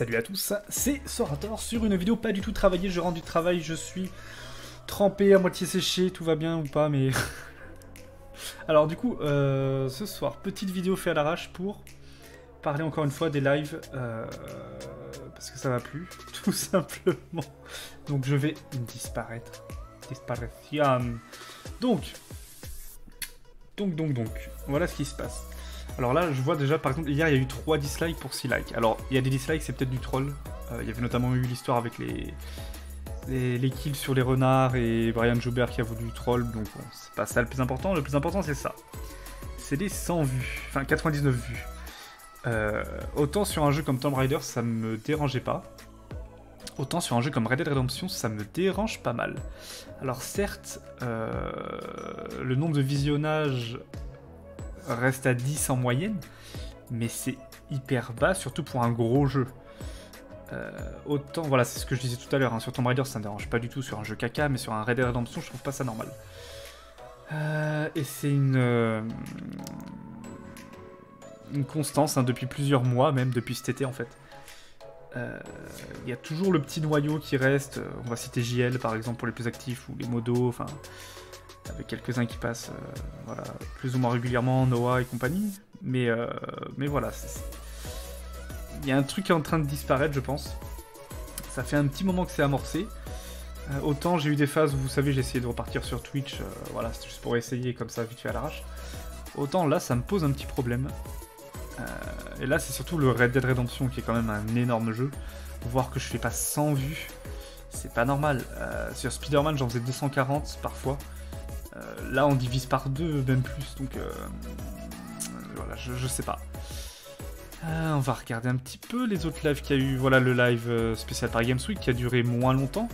Salut à tous, c'est Sorator sur une vidéo pas du tout travaillée, je rentre du travail, je suis trempé, à moitié séché, tout va bien ou pas, mais... Alors du coup, ce soir, petite vidéo faite à l'arrache pour parler encore une fois des lives, parce que ça m'a plu, tout simplement. Donc je vais disparaître. Donc, voilà ce qui se passe. Alors là, je vois déjà, par exemple, hier, il y a eu 3 dislikes pour 6 likes. Alors, il y a des dislikes, c'est peut-être du troll. Il y avait notamment eu l'histoire avec les kills sur les renards et Brian Joubert qui a voulu troll. Donc, bon, c'est pas ça le plus important. Le plus important, c'est ça. C'est des 100 vues. Enfin, 99 vues. Autant sur un jeu comme Tomb Raider, ça me dérangeait pas. Autant sur un jeu comme Red Dead Redemption, ça me dérange pas mal. Alors, certes, le nombre de visionnages... reste à 10 en moyenne, mais c'est hyper bas, surtout pour un gros jeu. Autant, voilà, c'est ce que je disais tout à l'heure, hein, sur Tomb Raider, ça ne dérange pas du tout, sur un jeu caca, mais sur un Red Dead Redemption, je trouve pas ça normal. Et c'est une constance, hein, depuis plusieurs mois, même depuis cet été, en fait. Y a toujours le petit noyau qui reste, on va citer JL, par exemple, pour les plus actifs, ou les modos, enfin... avec quelques-uns qui passent voilà, plus ou moins régulièrement, Noah et compagnie. Mais voilà, il y a un truc qui est en train de disparaître, je pense. Ça fait un petit moment que c'est amorcé. Autant j'ai eu des phases où, vous savez, j'ai essayé de repartir sur Twitch. Voilà, c'était juste pour essayer comme ça, vite fait à l'arrache. Autant là, ça me pose un petit problème. Et là, c'est surtout le Red Dead Redemption qui est quand même un énorme jeu. Voir que je fais pas 100 vues, c'est pas normal. Sur Spider-Man, j'en faisais 240 parfois. Là, on divise par 2, même plus, donc voilà, je sais pas. On va regarder un petit peu les autres lives qu'il y a eu. Voilà, le live spécial par Games Week qui a duré moins longtemps.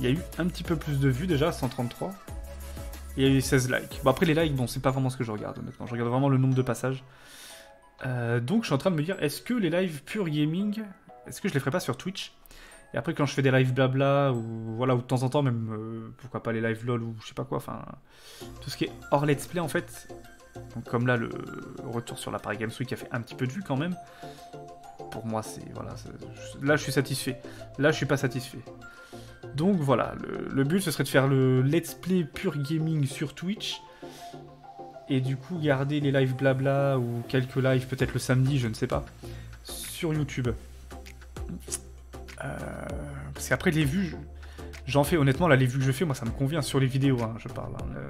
Il y a eu un petit peu plus de vues déjà, 133. Il y a eu 16 likes. Bon, après, les likes, bon, c'est pas vraiment ce que je regarde, honnêtement. Je regarde vraiment le nombre de passages. Donc, je suis en train de me dire, est-ce que les lives pure gaming, est-ce que je les ferai pas sur Twitch ? Et après, quand je fais des lives blabla, ou voilà, ou de temps en temps, même, pourquoi pas les lives lol, ou je sais pas quoi, enfin, tout ce qui est hors let's play, en fait, donc comme là, le retour sur l'appareil Games Week a fait un petit peu de vue, quand même, pour moi, c'est, voilà, là, je suis satisfait, là, je suis pas satisfait. Donc, voilà, le but, ce serait de faire le let's play pure gaming sur Twitch, et du coup, garder les lives blabla, ou quelques lives, peut-être le samedi, je ne sais pas, sur YouTube. Parce qu'après les vues, j'en fais honnêtement, là les vues que je fais, moi ça me convient sur les vidéos, hein, je parle. Hein,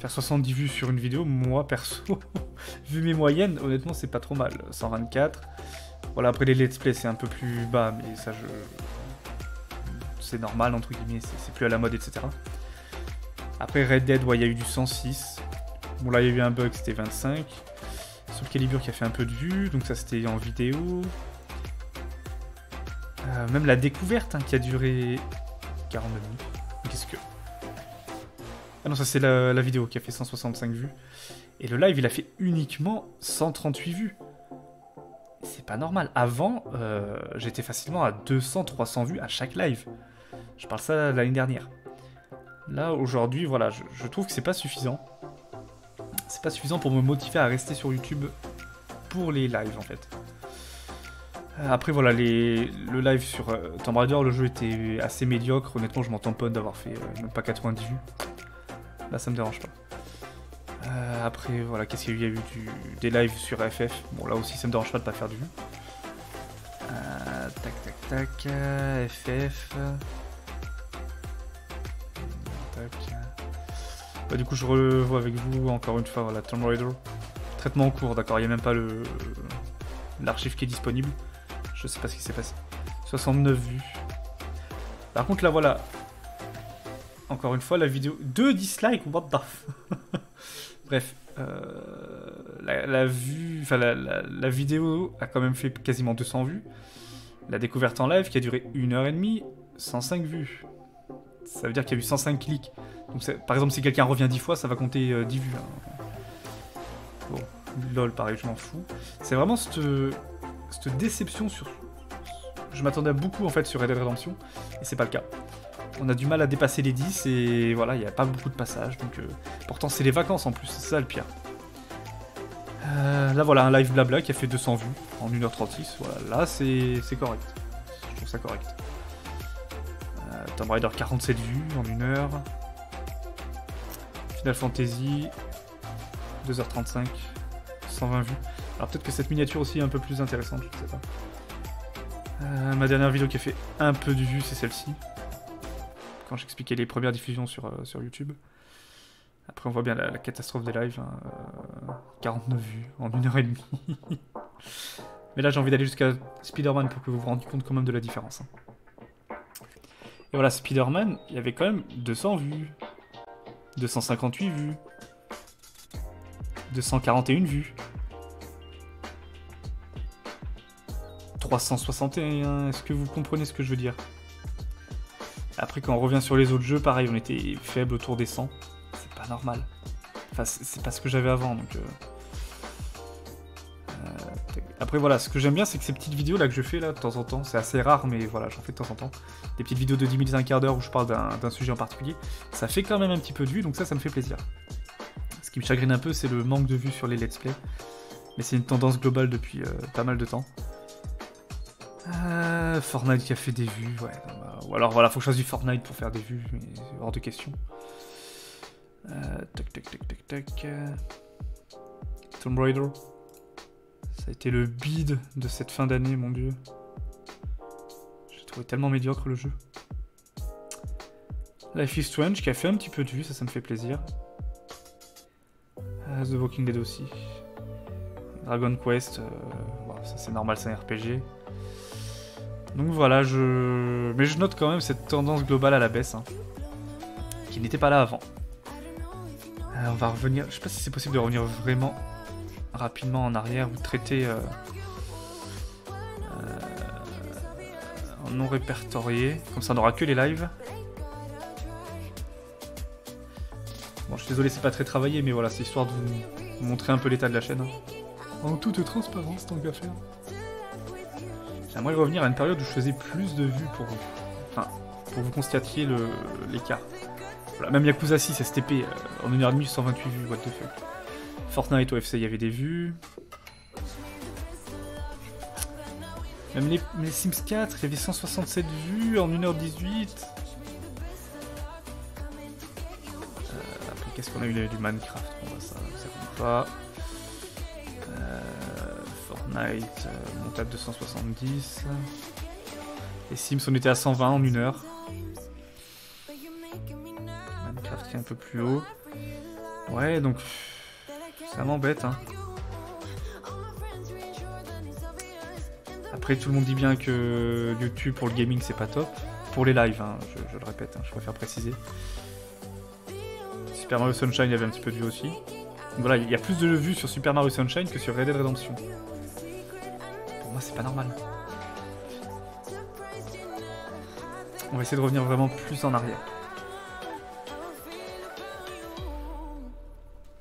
faire 70 vues sur une vidéo, moi perso, vu mes moyennes, honnêtement c'est pas trop mal. 124. Voilà, après les let's play c'est un peu plus bas, mais ça je. C'est normal entre guillemets, c'est plus à la mode, etc. Après Red Dead, ouais, il y a eu du 106. Bon là il y a eu un bug, c'était 25. Soul Calibur qui a fait un peu de vues, donc ça c'était en vidéo. Même la découverte hein, qui a duré 40 minutes. Qu'est-ce que... Ah non, ça c'est la vidéo qui a fait 165 vues. Et le live, il a fait uniquement 138 vues. C'est pas normal. Avant, j'étais facilement à 200-300 vues à chaque live. Je parle ça l'année dernière. Là, aujourd'hui, voilà, je trouve que c'est pas suffisant. C'est pas suffisant pour me motiver à rester sur YouTube pour les lives, en fait. Après voilà, le live sur Tomb Raider, le jeu était assez médiocre, honnêtement je m'en tamponne d'avoir fait même pas 90 vues, là ça me dérange pas. Après voilà, qu'est-ce qu'il y a eu, des lives sur FF, bon là aussi ça me dérange pas de pas faire de vues. FF... Tac. Bah, du coup je revois avec vous encore une fois voilà, Tomb Raider, traitement en cours, d'accord, il n'y a même pas l'archive qui est disponible. Je sais pas ce qui s'est passé. 69 vues. Par contre, là, voilà. Encore une fois, la vidéo... 2 dislikes, what the fuck. Bref. La vidéo a quand même fait quasiment 200 vues. La découverte en live, qui a duré 1h30, 105 vues. Ça veut dire qu'il y a eu 105 clics. Donc, par exemple, si quelqu'un revient 10 fois, ça va compter 10 vues. Hein. Bon, lol, pareil, je m'en fous. C'est vraiment cette déception sur... Je m'attendais à beaucoup en fait sur Red Dead Redemption, et c'est pas le cas. On a du mal à dépasser les 10, et voilà, il n'y a pas beaucoup de passages, donc... Pourtant c'est les vacances en plus, c'est ça le pire. Là voilà un live blabla qui a fait 200 vues en 1h36, voilà, là c'est correct, je trouve ça correct. Tomb Raider 47 vues en 1h, Final Fantasy 2h35, 120 vues. Alors peut-être que cette miniature aussi est un peu plus intéressante, je ne sais pas. Ma dernière vidéo qui a fait un peu de vues, c'est celle-ci. Quand j'expliquais les premières diffusions sur YouTube. Après on voit bien la catastrophe des lives, hein. 49 vues en 1h30. Mais là j'ai envie d'aller jusqu'à Spider-Man pour que vous vous rendiez compte quand même de la différence, hein. Et voilà, Spider-Man, il y avait quand même 200 vues, 258 vues, 241 vues, 361, est-ce que vous comprenez ce que je veux dire? Après quand on revient sur les autres jeux, pareil, on était faible autour des 100. C'est pas normal. Enfin, c'est pas ce que j'avais avant, donc... Après voilà, ce que j'aime bien, c'est que ces petites vidéos là que je fais là de temps en temps, c'est assez rare, mais voilà, j'en fais de temps en temps. Des petites vidéos de 10 minutes, un quart d'heure où je parle d'un sujet en particulier, ça fait quand même un petit peu de vues, donc ça me fait plaisir. Ce qui me chagrine un peu, c'est le manque de vues sur les let's play, mais c'est une tendance globale depuis pas mal de temps. Fortnite qui a fait des vues, ouais. Ou alors voilà, faut que je fasse du Fortnite pour faire des vues, mais c'est hors de question. Tac. Tomb Raider. Ça a été le bide de cette fin d'année, mon dieu. J'ai trouvé tellement médiocre le jeu. Life is Strange qui a fait un petit peu de vues, ça me fait plaisir. The Walking Dead aussi. Dragon Quest, bon, ça c'est normal, c'est un RPG. Donc voilà, mais je note quand même cette tendance globale à la baisse, hein, qui n'était pas là avant. On va revenir, je sais pas si c'est possible de revenir vraiment rapidement en arrière ou traiter en non répertorié, comme ça on n'aura que les lives. Bon, je suis désolé, c'est pas très travaillé, mais voilà, c'est histoire de vous montrer un peu l'état de la chaîne, hein. En toute transparence, tant qu'à faire. J'aimerais revenir à une période où je faisais plus de vues pour vous, enfin, pour vous constatiez l'écart. Voilà, même Yakuza 6 STP en 1h30, 128 vues, what the fuck. Fortnite OFC, il y avait des vues. Même les Sims 4, il y avait 167 vues en 1h18. Après, qu'est-ce qu'on a eu du Minecraft? Bon, bah, ça compte pas. Fortnite, montable 270. Les Sims, on était à 120 en 1h. Minecraft qui est un peu plus haut. Ouais, donc... ça m'embête, hein. Après, tout le monde dit bien que YouTube pour le gaming, c'est pas top. Pour les lives, hein, je le répète, hein, je préfère préciser. Super Mario Sunshine, il y avait un petit peu de vues aussi. Donc voilà, il y a plus de vues sur Super Mario Sunshine que sur Red Dead Redemption. Pour moi, c'est pas normal. On va essayer de revenir vraiment plus en arrière.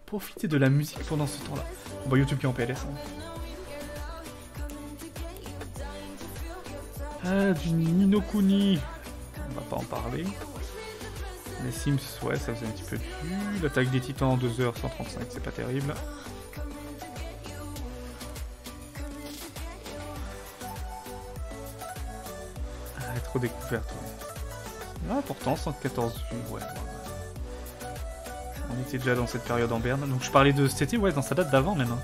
Profitez de la musique pendant ce temps-là. Bon, YouTube qui est en PLS. Hein. Ah, du Ni no Kuni. On va pas en parler. Les Sims, ouais, ça faisait un petit peu de vue. L'attaque des titans en 2h135, c'est pas terrible. Ah, trop découverte. Ouais. Ah, pourtant, 114 vues, ouais. On était déjà dans cette période en berne. Donc je parlais de cet été, ouais, dans sa date d'avant même.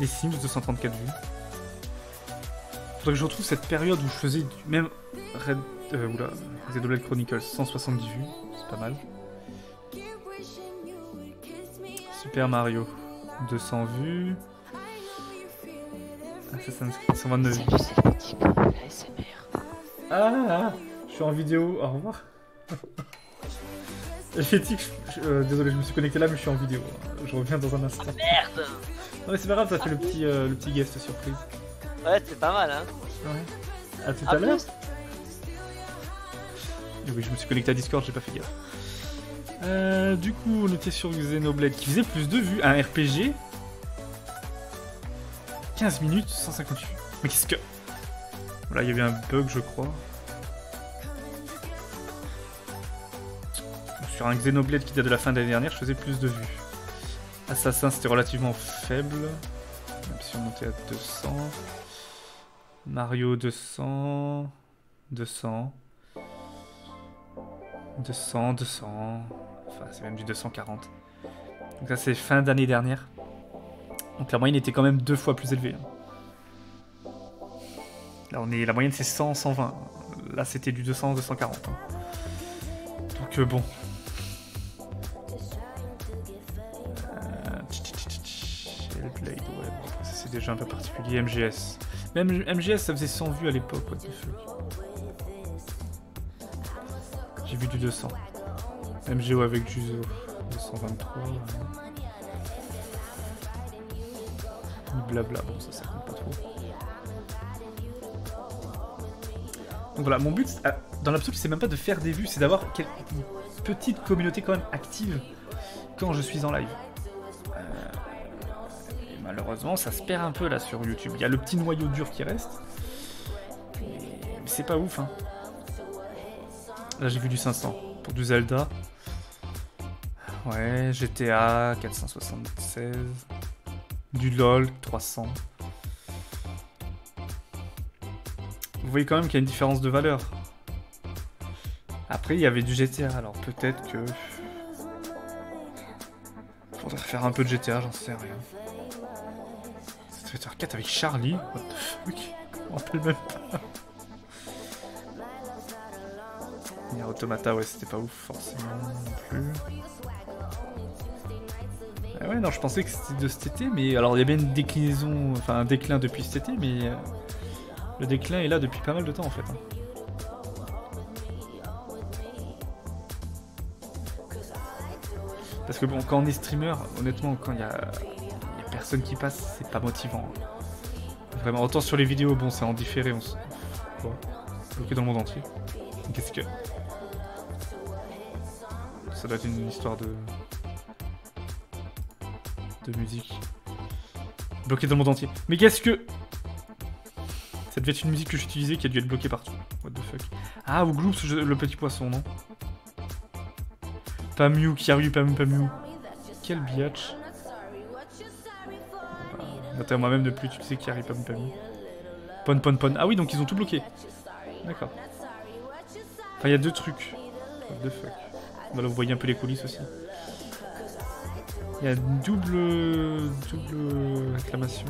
Les Sims, 234 vues. Faudrait que je retrouve cette période où je faisais même Xenoblade Chronicles, 170 vues. C'est pas mal. Super Mario, 200 vues. Assassin, 129 vues. Ah, je suis en vidéo, au revoir. Désolé, je me suis connecté là, mais je suis en vidéo. Je reviens dans un instant. Oh, merde! Non, mais c'est pas grave, ça fait le petit guest surprise. Ouais, c'est pas mal, hein? Ouais. À tout à l'heure? Oui, je me suis connecté à Discord, j'ai pas fait gaffe. Du coup, on était sur Xenoblade qui faisait plus de vues. Un RPG. 15 minutes, 158 vues. Mais qu'est-ce que. Voilà, il y a eu un bug, je crois. Sur un Xenoblade qui date de la fin d'année dernière, je faisais plus de vues. Assassin, c'était relativement faible. Même si on montait à 200. Mario, 200. 200. 200, 200. Enfin, c'est même du 240. Donc ça, c'est fin d'année dernière. Donc la moyenne était quand même 2 fois plus élevée. Là, on est... La moyenne, c'est 100, 120. Là, c'était du 200, 240. Donc bon... Blade, ouais, c'est déjà un peu particulier. MGS. Même MGS, ça faisait 100 vues à l'époque, what the fuck. J'ai vu du 200. MGO avec Juzo. 223. Blabla, bon, ça, ça compte pas trop. Donc voilà, mon but, dans l'absolu, c'est même pas de faire des vues, c'est d'avoir une petite communauté quand même active quand je suis en live. Malheureusement, ça se perd un peu là sur YouTube. Il y a le petit noyau dur qui reste. Mais c'est pas ouf, hein. Là, j'ai vu du 500 pour du Zelda. Ouais, GTA 476. Du LOL 300. Vous voyez quand même qu'il y a une différence de valeur. Après, il y avait du GTA, alors peut-être que... Faudrait refaire un peu de GTA, j'en sais rien. 4 avec Charlie, what the fuck, je m'en rappelle même pas. Il y a Automata, ouais, c'était pas ouf forcément non plus. Ah ouais, non, je pensais que c'était de cet été, mais alors il y a bien une déclinaison, enfin un déclin depuis cet été, mais le déclin est là depuis pas mal de temps en fait. Hein. Parce que bon, quand on est streamer, honnêtement, quand il y a personne qui passe, c'est pas motivant. Vraiment, autant sur les vidéos, bon, c'est en différé, on se... Quoi ? Bloqué dans le monde entier. Qu'est-ce que... Ça doit être une histoire de... musique. Bloqué dans le monde entier. Mais qu'est-ce que... Ça devait être une musique que j'utilisais qui a dû être bloquée partout. What the fuck. Ah, ou Gloops, le petit poisson, non ? Pamiou, Kiaru, Pamiou, Pamiou. Quel biatch. Attends, moi-même de plus, tu sais qu'il arrive pas me pamier. Pon pon pon. Ah oui, donc ils ont tout bloqué. D'accord. Enfin, il y a 2 trucs. What the fuck. Voilà, vous voyez un peu les coulisses aussi. Il y a une double acclamation.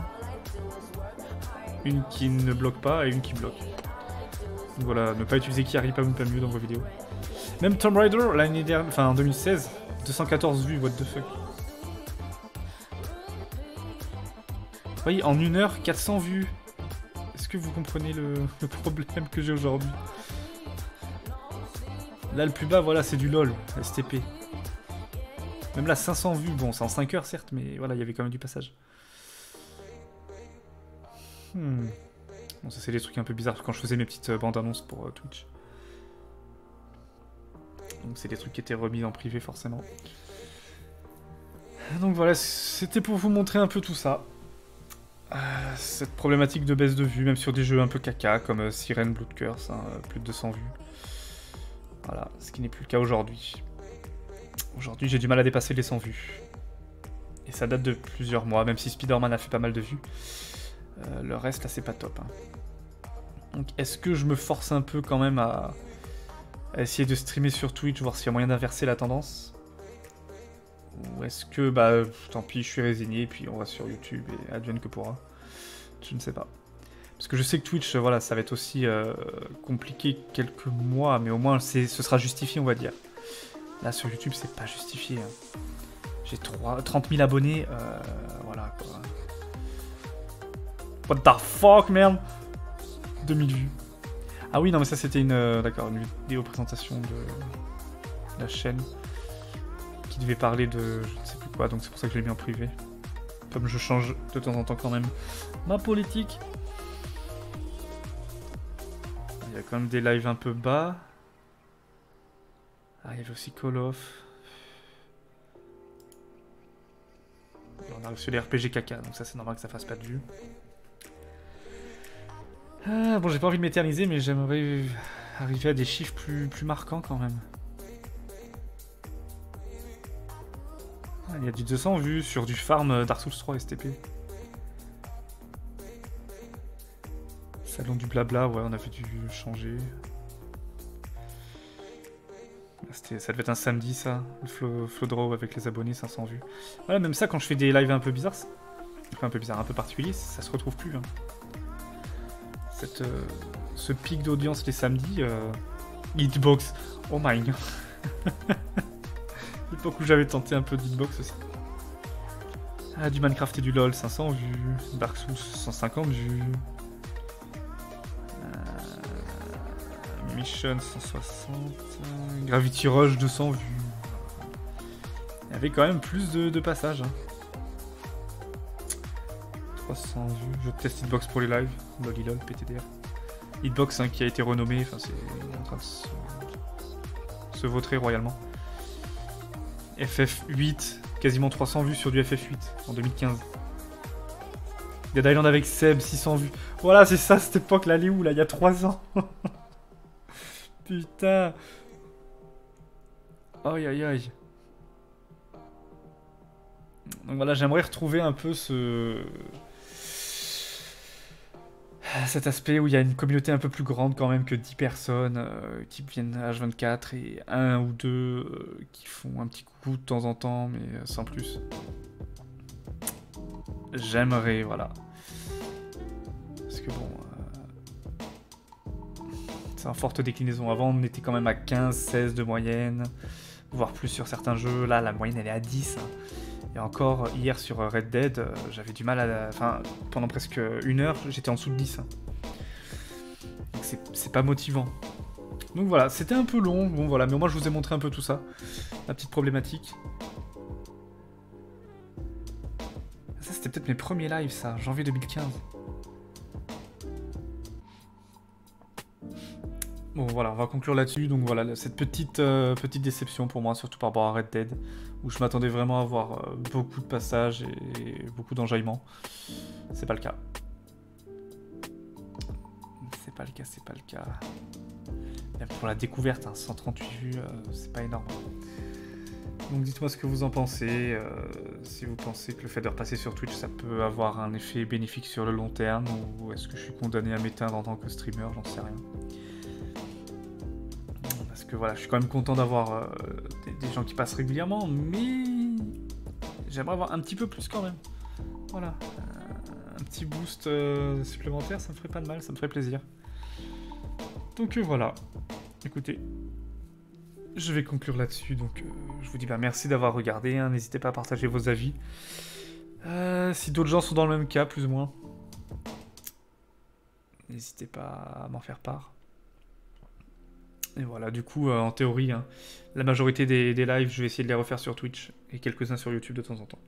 Une qui ne bloque pas et une qui bloque. Donc voilà, ne pas utiliser qui arrive pas me pamier dans vos vidéos. Même Tomb Raider, l'année dernière, enfin en 2016, 214 vues, what the fuck. Vous voyez, en 1 heure, 400 vues. Est-ce que vous comprenez le problème que j'ai aujourd'hui? Là, le plus bas, voilà, c'est du LOL, STP. Même là, 500 vues. Bon, c'est en 5 heures, certes, mais voilà, il y avait quand même du passage. Bon, ça, c'est des trucs un peu bizarres quand je faisais mes petites bandes annonces pour Twitch. Donc, c'est des trucs qui étaient remis en privé, forcément. Donc, voilà, c'était pour vous montrer un peu tout ça. Cette problématique de baisse de vues, même sur des jeux un peu caca, comme Siren Blood Curse, hein, plus de 200 vues. Voilà, ce qui n'est plus le cas aujourd'hui. Aujourd'hui, j'ai du mal à dépasser les 100 vues. Et ça date de plusieurs mois, même si Spider-Man a fait pas mal de vues. Le reste, là, c'est pas top. Hein. Donc, est-ce que je me force un peu quand même à essayer de streamer sur Twitch, voir s'il y a moyen d'inverser la tendance ? Ou est-ce que, bah, tant pis, je suis résigné, puis on va sur YouTube et advienne que pourra. Je ne sais pas. Parce que je sais que Twitch, voilà, ça va être aussi compliqué quelques mois, mais au moins, ce sera justifié, on va dire. Là, sur YouTube, c'est pas justifié. Hein. J'ai 30 000 abonnés, voilà, quoi. What the fuck, merde. 2000 vues. Ah oui, non, mais ça, c'était une vidéo présentation de la chaîne. Qui devait parler de je ne sais plus quoi, donc c'est pour ça que je l'ai mis en privé. Comme je change de temps en temps quand même ma politique. Il y a quand même des lives un peu bas. Ah, il y avait aussi Call of. Et on arrive sur les RPG caca, donc ça c'est normal que ça fasse pas de vue. Ah, bon, j'ai pas envie de m'éterniser, mais j'aimerais arriver à des chiffres plus marquants quand même. Il y a du 200 vues sur du farm Dark Souls 3 STP. Salon du blabla, ouais, on a fait du changer. Ça devait être un samedi, ça, le flow draw avec les abonnés, 500 vues. Voilà, même ça, quand je fais des lives un peu bizarres, enfin, un peu bizarres, un peu particuliers, ça se retrouve plus. Hein. Ce pic d'audience les samedis, Hitbox, oh my god. L'époque où j'avais tenté un peu d'Hitbox aussi. Ah, du Minecraft et du LoL, 500 vues. Dark Souls, 150 vues. Mission 160, Gravity Rush 200 vues. Il y avait quand même plus de passages. Hein. 300 vues. Je teste Hitbox pour les lives. Lolilol, PTDR. Hitbox hein, qui a été renommé. Enfin, c'est en train de se vautrer royalement. FF8, quasiment 300 vues sur du FF8 en 2015. Dead Island avec Seb, 600 vues. Voilà, c'est ça cette époque là. Elle est où là? Il y a 3 ans. Putain. Aïe aïe aïe. Donc voilà, j'aimerais retrouver un peu cet aspect où il y a une communauté un peu plus grande quand même que 10 personnes qui viennent H24 et un ou deux qui font un petit coucou de temps en temps, mais sans plus. J'aimerais, voilà. Parce que bon... en forte déclinaison. Avant, on était quand même à 15, 16 de moyenne, voire plus sur certains jeux. Là, la moyenne, elle est à 10. Et encore, hier, sur Red Dead, j'avais du mal à... Enfin, pendant presque une heure, j'étais en dessous de 10. Donc, c'est pas motivant. Donc, voilà. C'était un peu long. Bon, voilà. Mais au moins, je vous ai montré un peu tout ça. La petite problématique. Ça, c'était peut-être mes premiers lives, ça. Janvier 2015. Bon voilà, on va conclure là-dessus, donc voilà, cette petite déception pour moi, surtout par rapport à Red Dead, où je m'attendais vraiment à avoir beaucoup de passages et beaucoup d'enjaillements. C'est pas le cas. C'est pas le cas, c'est pas le cas. Même pour la découverte, hein, 138 vues, c'est pas énorme. Donc dites-moi ce que vous en pensez, si vous pensez que le fait de repasser sur Twitch, ça peut avoir un effet bénéfique sur le long terme, ou est-ce que je suis condamné à m'éteindre en tant que streamer, j'en sais rien. Que voilà, je suis quand même content d'avoir des gens qui passent régulièrement, mais j'aimerais avoir un petit peu plus quand même. Voilà, un petit boost supplémentaire, ça me ferait pas de mal, ça me ferait plaisir. Donc voilà, écoutez, je vais conclure là-dessus. Donc je vous dis bah, merci d'avoir regardé, hein, n'hésitez pas à partager vos avis. Si d'autres gens sont dans le même cas, plus ou moins, n'hésitez pas à m'en faire part. Et voilà, du coup, en théorie, hein, la majorité des lives, je vais essayer de les refaire sur Twitch et quelques-uns sur YouTube de temps en temps.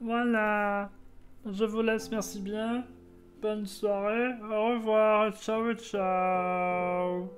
Voilà, je vous laisse, merci bien. Bonne soirée, au revoir, ciao, ciao.